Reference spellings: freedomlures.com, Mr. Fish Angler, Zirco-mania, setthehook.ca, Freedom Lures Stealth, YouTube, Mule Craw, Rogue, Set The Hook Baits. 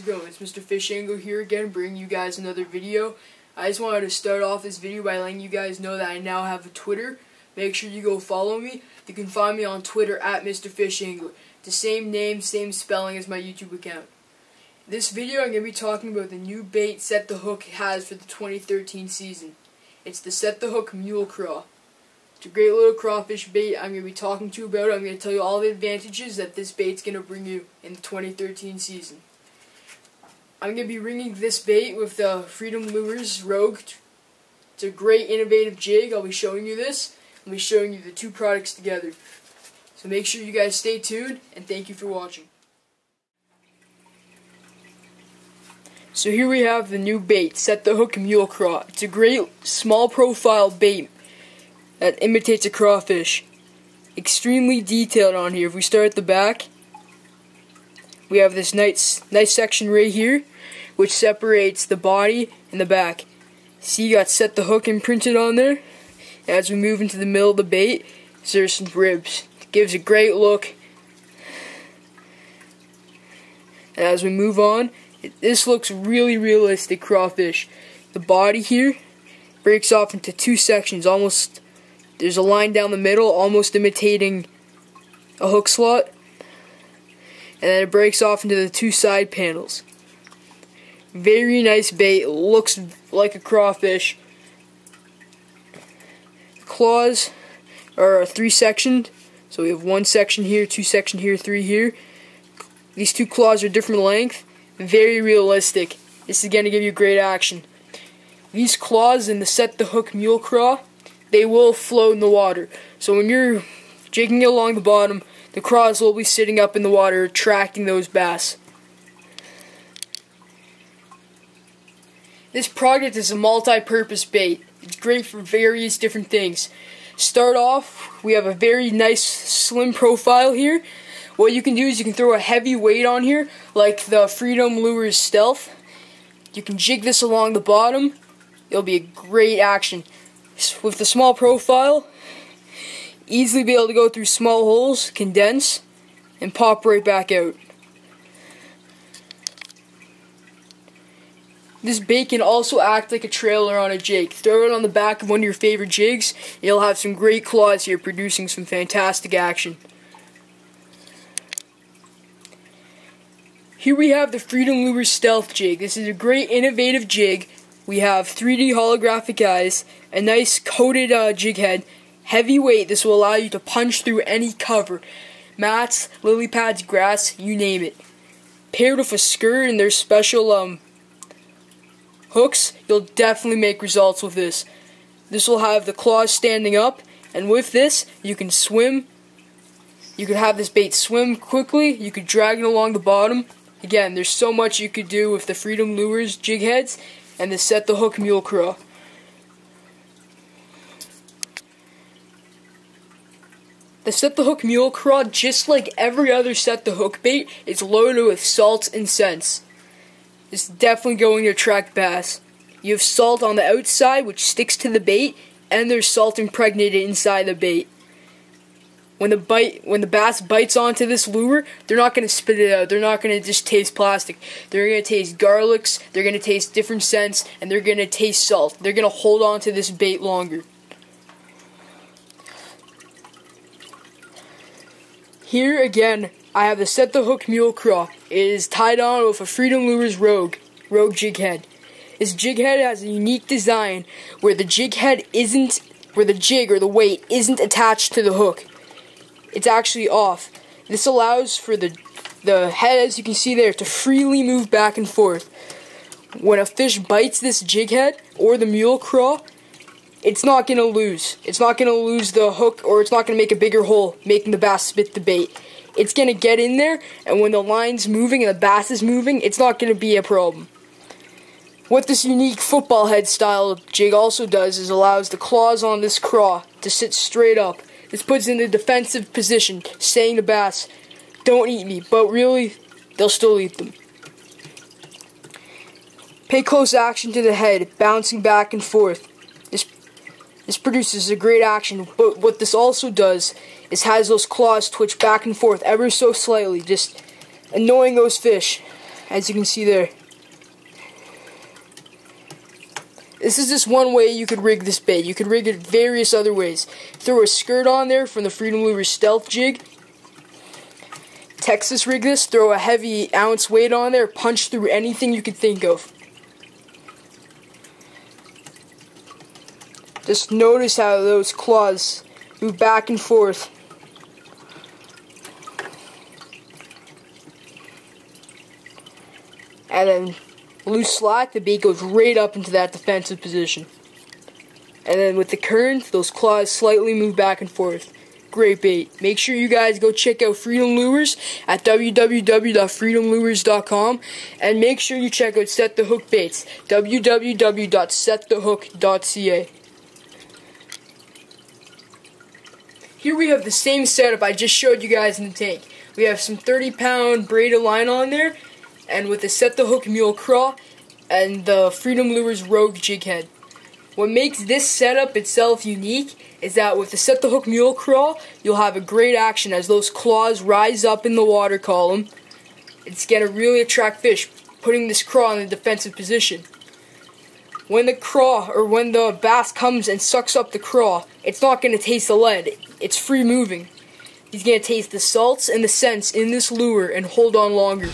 how's it going? It's Mr. Fish Angler here again, bringing you guys another video. I just wanted to start off this video by letting you guys know that I now have a Twitter. Make sure you go follow me. You can find me on Twitter at Mr. Fish Angler. The same name, same spelling as my YouTube account. This video I'm going to be talking about the new bait Set The Hook has for the 2013 season. It's the Set The Hook Mule Craw. It's a great little crawfish bait. I'm going to be talking to you about it. I'm going to tell you all the advantages that this bait's going to bring you in the 2013 season. I'm going to be ringing this bait with the Freedom Lures Rogue. It's a great innovative jig. I'll be showing you this. I'll be showing you the two products together. So make sure you guys stay tuned, and thank you for watching. So here we have the new bait, Set The Hook Mule Craw. It's a great small profile bait that imitates a crawfish. Extremely detailed on here. If we start at the back, we have this nice section right here, which separates the body and the back. See, you got Set The Hook imprinted on there. As we move into the middle of the bait, there's some ribs. It gives a great look. And as we move on, this looks really realistic crawfish. The body here breaks off into two sections. Almost, there's a line down the middle, almost imitating a hook slot. And then it breaks off into the two side panels. Very nice bait. Looks like a crawfish. Claws are three-sectioned, so we have one section here, two section here, three here. These two claws are different length. Very realistic. This is going to give you great action. These claws in the Set The Hook Mule Craw, they will float in the water. So when you're jigging along the bottom, the craws will be sitting up in the water, attracting those bass. This product is a multi-purpose bait. It's great for various different things. Start off, we have a very nice slim profile here. What you can do is you can throw a heavy weight on here, like the Freedom Lures Stealth. You can jig this along the bottom. It'll be a great action. With the small profile, easily be able to go through small holes, condense, and pop right back out. This bait can also act like a trailer on a jig. Throw it on the back of one of your favorite jigs, you'll have some great claws here producing some fantastic action. Here we have the Freedom Lures Stealth jig. This is a great innovative jig. We have 3D holographic eyes, a nice coated jig head, heavy weight. This will allow you to punch through any cover. Mats, lily pads, grass, you name it. Paired with a skirt and their special hooks, you'll definitely make results with this. This will have the claws standing up, and with this, you can swim. You can have this bait swim quickly. You could drag it along the bottom. Again, there's so much you could do with the Freedom Lures jig heads and the Set The Hook Mule Craw. The Set The Hook Mule Craw, just like every other Set The Hook bait, is loaded with salts and scents. It's definitely going to attract bass. You have salt on the outside, which sticks to the bait, and there's salt impregnated inside the bait. When the bass bites onto this lure, they're not going to spit it out. They're not going to just taste plastic. They're going to taste garlics, they're going to taste different scents, and they're going to taste salt. They're going to hold on to this bait longer. Here again, I have the Set The Hook Mule Craw. It is tied on with a Freedom Lures Rogue jig head. This jig head has a unique design where where the jig or the weight isn't attached to the hook. It's actually off. This allows for the head, as you can see there, to freely move back and forth. When a fish bites this jig head or the Mule Craw, it's not going to lose. It's not going to lose the hook, or it's not going to make a bigger hole, making the bass spit the bait. It's going to get in there, and when the line's moving and the bass is moving, it's not going to be a problem. What this unique football head style jig also does is allows the claws on this craw to sit straight up. This puts it in a defensive position, saying to bass, don't eat me, but really, they'll still eat them. Pay close action to the head, bouncing back and forth. This produces a great action, but what this also does is has those claws twitch back and forth ever so slightly, just annoying those fish. as you can see there. This is just one way you could rig this bait. You could rig it various other ways. Throw a skirt on there from the Freedom Lures Stealth jig. Texas rig this. Throw a heavy ounce weight on there. Punch through anything you could think of. Just notice how those claws move back and forth. And then loose slot, the bait goes right up into that defensive position. And then with the current, those claws slightly move back and forth. Great bait. Make sure you guys go check out Freedom Lures at www.freedomlures.com, and make sure you check out Set The Hook Baits, www.setthehook.ca. Here we have the same setup I just showed you guys in the tank. We have some 30-pound braided line on there, and with the Set The Hook Mule Craw and the Freedom Lures Rogue jig head. What makes this setup itself unique is that with the Set The Hook Mule Craw, you'll have a great action as those claws rise up in the water column. It's going to really attract fish, putting this craw in a defensive position. When the craw, or when the bass comes and sucks up the craw, it's not going to taste the lead. It's free moving. He's going to taste the salts and the scents in this lure and hold on longer.